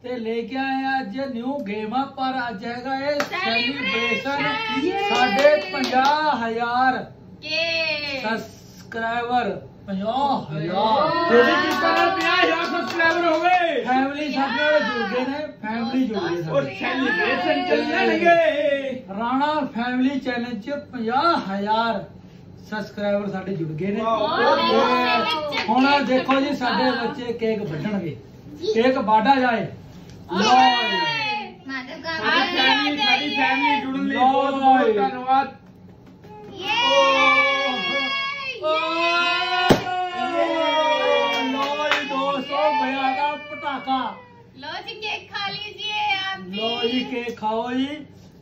ते लेके आए अज न्यू गेम पर अज है सेलिब्रेशन 50,000 सब्सक्राइबर 50,000 सब्सक्राइबर हो गए। फैमिली जुड़े ने फैमिली जुड़े सेलिब्रेशन चलने लगे। राणा फैमिली चैलेंज 50,000 सब्सक्राइबर साढ़े जुड़ गए ने। हुण देखो जी साढ़े बच्चे केक बटनगे केक बाटा जाए। धन्यवाद। पटाखा लो जी केक खा लीजिए आप भी। लो जी केक खाओ जी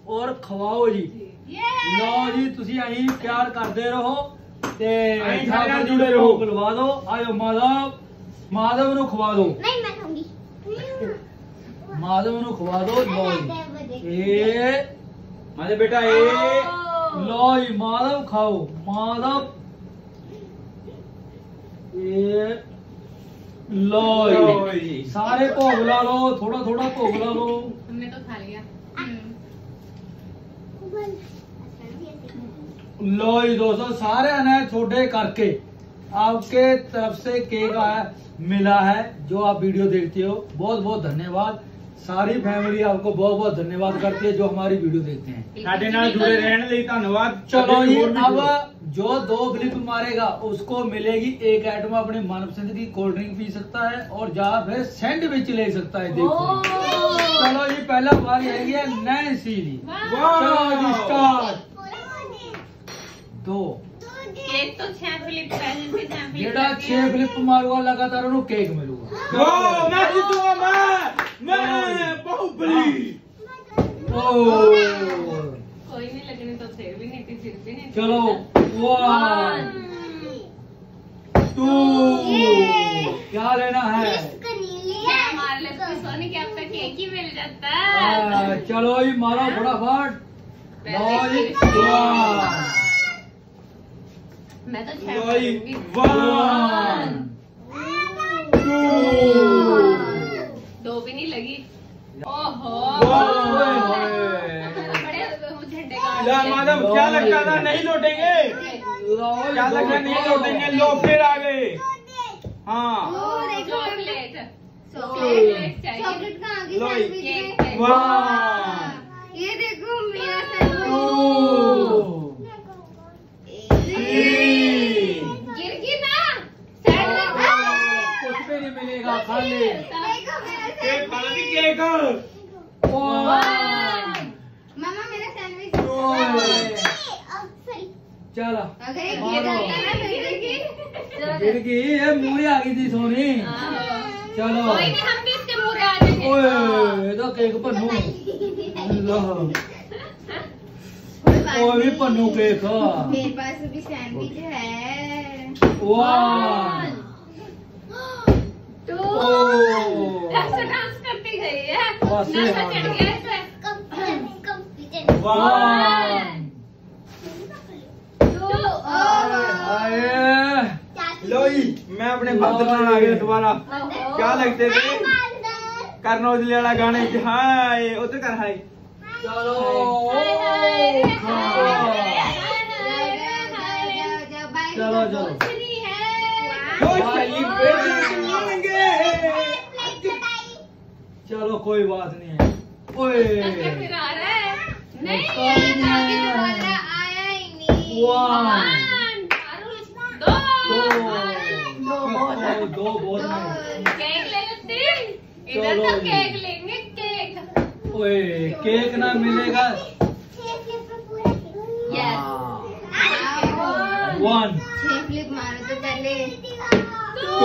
और खवाओ जी। लो जी तुसी अहीं प्यार करते रहो ते जुड़े रहो। बुलवा दो आयो माधव माधव नू खवा दो। नहीं मैं खाऊंगी। माधव नू खवा दो। लो बेटा ए लो माधव खाओ। माधव ए लो सारे भोग ला लो। थोड़ा थोड़ा भोग ला लो। हमने तो खा लिया। लो दोस्तों सारे ने छोटे करके आपके तरफ से केक आया मिला है। जो आप वीडियो देखते हो बहुत बहुत धन्यवाद। सारी फैमिली आपको बहुत बहुत धन्यवाद करती है जो हमारी वीडियो देखते हैं। साडे नाल जुड़े रहने लिए धन्यवाद। चलो जी अब जो 2 क्लिप मारेगा उसको मिलेगी एक आइटम अपने मनपसंद की। कोल्ड ड्रिंक पी सकता है और जा फिर सैंडविच ले सकता है। देखो चलो जी पहला बारी है नैन्सी जी। दो केक तो 6 फ्लिप फ्लिप मारूंगा लगातार उन्हें केक मिलूंगा। मैं जीतूंगा मैं कोई नहीं लगने तो थे भी नहीं थी भी नहीं। चलो 1 2 क्या लेना है? सोनी के आपका केक ही मिल जाता है। चलो ये मारो फटाफट। मैं तो 1 2 2 भी नहीं लगी। ओहो माधव क्या लगता था नहीं लौटेंगे। क्या लगता नहीं लौटेंगे। लो फिर आ गए। हाँ चॉकलेट चॉकलेट चाहिए। ये देखो मेरा केक। मामा मेरा सैंडविच। चलो ये मुँह आ गई थी सोनी। चलो हम भी इसके मुँह आ जाएंगे। ओए तो केक पन्नू भी पन्नू केक। मेरे पास भी सैंडविच है। वाह लोई मैं अपने बंद बनाने आ गया दोबारा। क्या लगते थे करनौज वाला गाने। हाय उधर कर हाय। चलो चलो चलो कोई बात नहीं है। ओए फिर आ रहा है नहीं आया ही नहीं। दो केक ले लेते हैं। इधर तो केक लेंगे केक। ओए केक ना मिलेगा। 1 6 फ्लिप मारो तो पहले। 2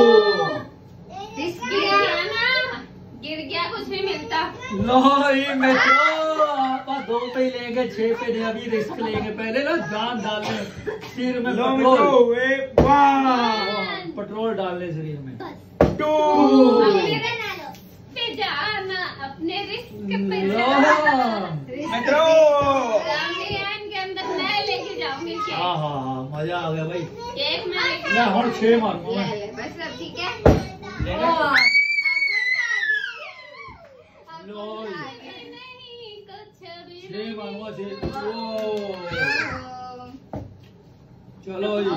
गिर गया कुछ नहीं मिलता। लो ये मैं तो दो पे लेंगे, छह पे अभी रिस्क लेंगे, पहले ना जान डालने सिर में पेट्रोल डालने शरीर में। अपने रिस्क के अंदर मैं लेके जाऊंगी। हाँ हाँ हाँ मजा आ गया भाई। मैं हर छह मारूंगा बस अब ठीक है। चलो जी चलो जी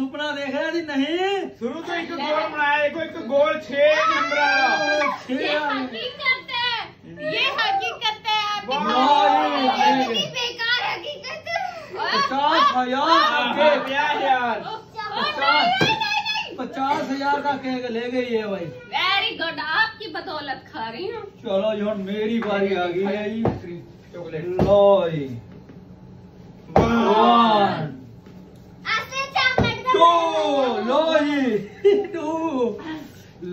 सुपना देख रहा थी नहीं। शुरू तो एक गोल बनाया, एक गोल छह नंबर आया। ये हकीकत है आपकी, बेकार हकीकत यार। 50,000 का केक ले गई है भाई। वेरी गुड, आपकी बदौलत खा रही हूँ। चलो जो मेरी बारी आ गई है। चॉकलेट लो जी,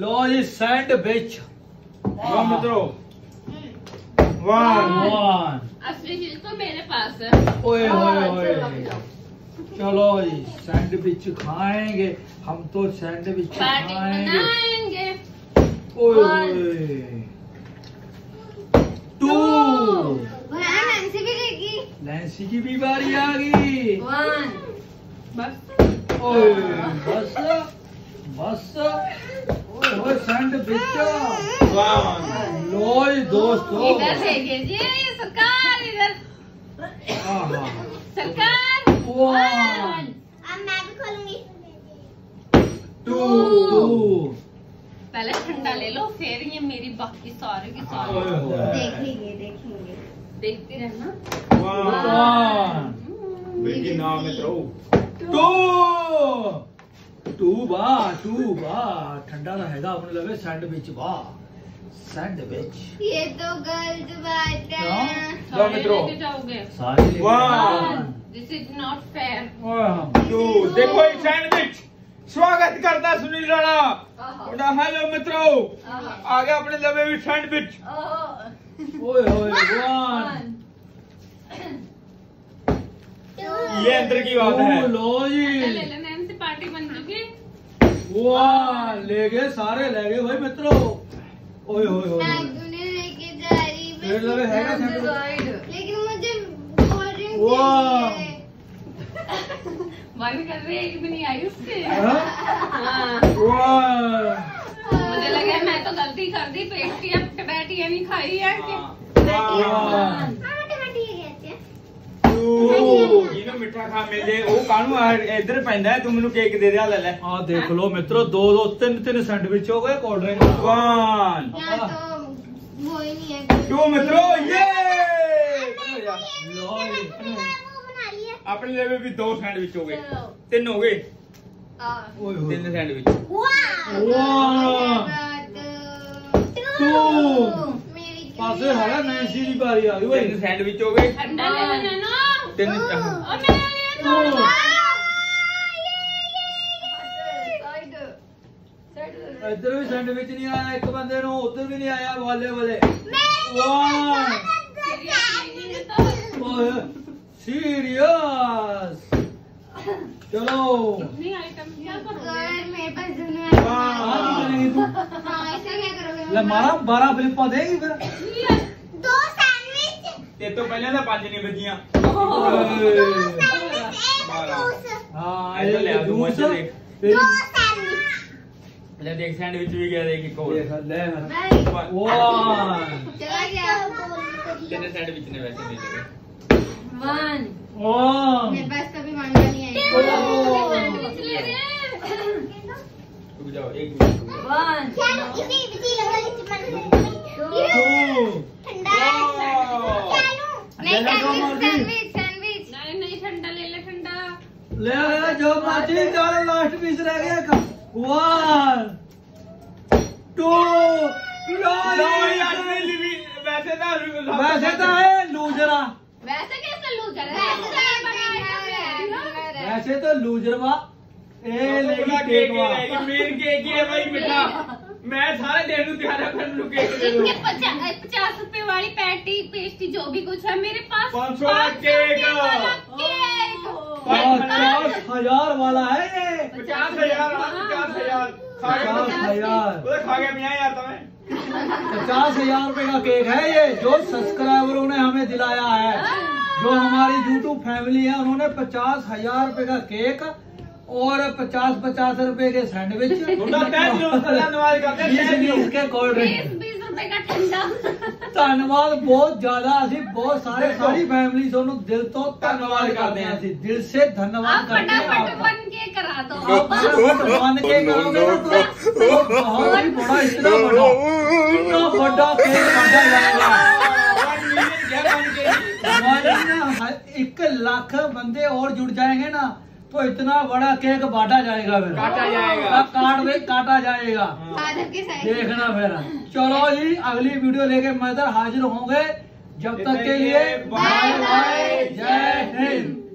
लो जी सैंड बिच। मेरे पास है। ओए ओए चलो जी सैंडविच खाएंगे हम तो, सैंडविच खाएंगे। ओए ओए टू, नैन्सी की भी बारी आ गई। बस ओए बस बस दोस्तों जी सरकार इधर। सरकार अब मैं भी खोलूंगी। टू, पहले ठंडा ले लो फिर ये मेरी बाकी सारे की सारे देखेंगे देखेंगे देखते रहना। बेटी नाम में तो टू बा ठंडा रहेगा अपने लगे। सैंडविच बा सैंडविच, ये तो गलत बात है। दो मित्रों this is not fair. To देखो ये सैंडविच स्वागत करता सुनील राणा। हेलो मित्रों आगे अपने लगे भी सैंडविच। ओए ये अंदर की बात है। लो जी पार्टी बन चुकी। वाह ले गए सारे, ले गए भाई मित्रों। ओए ओए लेके जा रही है लेकिन मुझे कोल्ड ड्रिंक। वाह मन कर रही है एक भी नहीं आई उससे। मुझे लगा मैं तो गलती कर दी, पेटी अब टमाटी नहीं खाई है मिठा खा मेले वो कानू इधर पैंदा है। तू मेनू केक दे दिया ले ले। हां देख लो मित्रों दो दो तीन तीन सैंडविच हो गए, कोल्ड ड्रिंक वन या तो वो ही नहीं है। टू मित्रों ये लो अपने लिए भी दो सैंडविच हो गए, तीन हो गए। तीन सैंडविच वाह। पास है नैन्सी की बारी आ गई। तीन सैंडविच हो गए, ठंडा ले लेना। इधर भी सैंडविच नहीं आया एक बंदे नो, उधर भी नहीं आया। वाले वाले सीरियस। चलो कितनी आइटम मेरे पास दुनिया। मारा 12 फिलिपा देगी फिर ते तो पहले ना 5 नहीं बजिया। ले देख सैंडविच भी गया, देख एक और ले। वाह चला गया तेरे सैंडविच ने वैसे नहीं लगे। वन वाह मेरे पास कभी मांगा नहीं है। एक वन इसी इसी लगा के चिपक ठंडा। सैंडविच सैंडविच जो माची चलो लास्ट पीस रह गया। 1 2 वैसे तो है लूजरा। वैसे कैसे लूजर है? वैसे तो लूजर वा ए लेकिन केक वा मेन केक ही है भाई मिठा। मैं सारे दे दूं त्यारा कर लूं केक। इसके 50 रुपए वाली पैटी पेस्टी जो भी कुछ है मेरे पास 500 50,000 वाला है ये। 50,000 खा गया मियां यार तुम्हें। 50,000 रुपए का केक है ये जो सब्सक्राइबरों ने हमें दिलाया है। जो हमारी यूट्यूब फैमिली है उन्होंने 50,000 रुपए का केक और 50-50 रुपए के सैंडविच के कोल्ड ड्रिंक 20 रुपए का ठंडा। धन्यवाद बहुत ज्यादा। अभी बहुत सारे सारी फैमिली दिल तो धन्यवाद करते हैं। अभी दिल से धन्यवाद करते हैं। 1 लाख बंदे और जुड़ जाएंगे ना तो इतना बड़ा केक बांटा जाएगा। फिर काटा जाएगा देखना। फिर चलो जी अगली वीडियो लेके मैं इधर हाजिर होंगे। जब तक के लिए बाय बाय। जय हिंद।